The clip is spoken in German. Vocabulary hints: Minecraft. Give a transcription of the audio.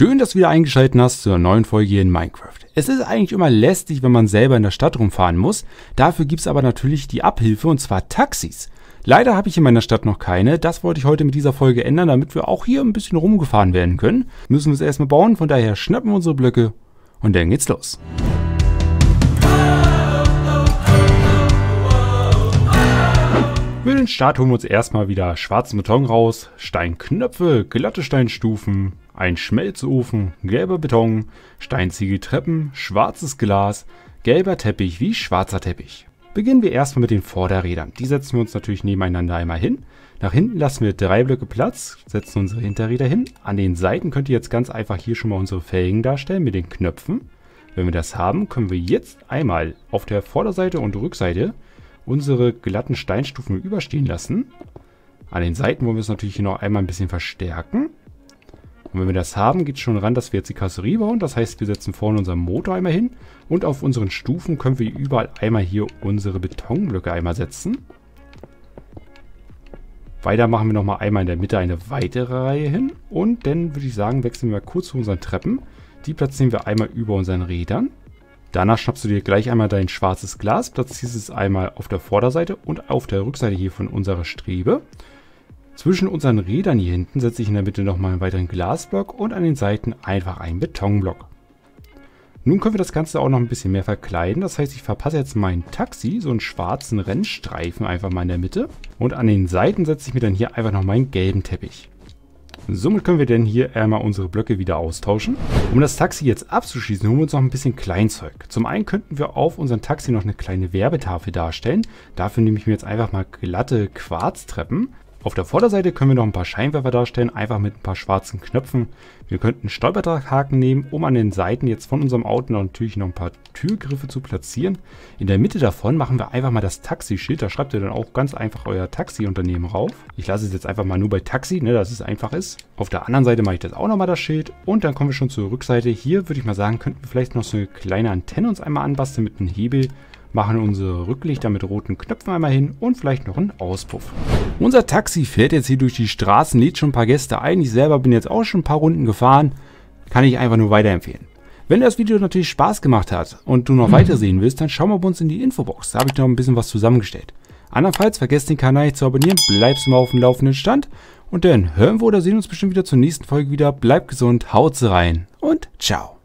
Schön, dass du wieder eingeschaltet hast zu einer neuen Folge hier in Minecraft. Es ist eigentlich immer lästig, wenn man selber in der Stadt rumfahren muss. Dafür gibt es aber natürlich die Abhilfe, und zwar Taxis. Leider habe ich in meiner Stadt noch keine. Das wollte ich heute mit dieser Folge ändern, damit wir auch hier ein bisschen rumgefahren werden können. Müssen wir es erstmal bauen, von daher schnappen wir unsere Blöcke und dann geht's los. Für den Start holen wir uns erstmal wieder schwarzen Beton raus, Steinknöpfe, glatte Steinstufen, ein Schmelzofen, gelber Beton, Steinziegeltreppen, schwarzes Glas, gelber Teppich wie schwarzer Teppich. Beginnen wir erstmal mit den Vorderrädern. Die setzen wir uns natürlich nebeneinander einmal hin. Nach hinten lassen wir 3 Blöcke Platz, setzen unsere Hinterräder hin. An den Seiten könnt ihr jetzt ganz einfach hier schon mal unsere Felgen darstellen mit den Knöpfen. Wenn wir das haben, können wir jetzt einmal auf der Vorderseite und Rückseite unsere glatten Steinstufen überstehen lassen. An den Seiten wollen wir es natürlich hier noch einmal ein bisschen verstärken. Und wenn wir das haben, geht es schon ran, dass wir jetzt die Karosserie bauen. Das heißt, wir setzen vorne unseren Motor einmal hin. Und auf unseren Stufen können wir überall einmal hier unsere Betonblöcke einmal setzen. Weiter machen wir nochmal einmal in der Mitte eine weitere Reihe hin. Und dann würde ich sagen, wechseln wir mal kurz zu unseren Treppen. Die platzieren wir einmal über unseren Rädern. Danach schnappst du dir gleich einmal dein schwarzes Glas, platzierst es einmal auf der Vorderseite und auf der Rückseite hier von unserer Strebe. Zwischen unseren Rädern hier hinten setze ich in der Mitte nochmal einen weiteren Glasblock und an den Seiten einfach einen Betonblock. Nun können wir das Ganze auch noch ein bisschen mehr verkleiden. Das heißt, ich verpasse jetzt mein Taxi, so einen schwarzen Rennstreifen einfach mal in der Mitte. Und an den Seiten setze ich mir dann hier einfach noch meinen gelben Teppich. Somit können wir dann hier einmal unsere Blöcke wieder austauschen. Um das Taxi jetzt abzuschließen, holen wir uns noch ein bisschen Kleinzeug. Zum einen könnten wir auf unserem Taxi noch eine kleine Werbetafel darstellen. Dafür nehme ich mir jetzt einfach mal glatte Quarztreppen. Auf der Vorderseite können wir noch ein paar Scheinwerfer darstellen, einfach mit ein paar schwarzen Knöpfen. Wir könnten Stolperdrahthaken nehmen, um an den Seiten jetzt von unserem Auto natürlich noch ein paar Türgriffe zu platzieren. In der Mitte davon machen wir einfach mal das Taxischild. Da schreibt ihr dann auch ganz einfach euer Taxiunternehmen rauf. Ich lasse es jetzt einfach mal nur bei Taxi, ne, dass es einfach ist. Auf der anderen Seite mache ich das auch nochmal das Schild. Und dann kommen wir schon zur Rückseite. Hier würde ich mal sagen, könnten wir vielleicht noch so eine kleine Antenne uns einmal anbasteln mit einem Hebel. Machen unsere Rücklichter mit roten Knöpfen einmal hin und vielleicht noch einen Auspuff. Unser Taxi fährt jetzt hier durch die Straßen, lädt schon ein paar Gäste ein. Ich selber bin jetzt auch schon ein paar Runden gefahren. Kann ich einfach nur weiterempfehlen. Wenn dir das Video natürlich Spaß gemacht hat und du noch weiter sehen willst, dann schau mal bei uns in die Infobox. Da habe ich noch ein bisschen was zusammengestellt. Andernfalls vergesst den Kanal nicht zu abonnieren, bleibst immer auf dem laufenden Stand. Und dann hören wir oder sehen uns bestimmt wieder zur nächsten Folge wieder. Bleib gesund, haut rein und ciao.